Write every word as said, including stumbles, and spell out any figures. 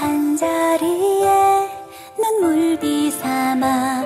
한 자리에 눈물비 삼아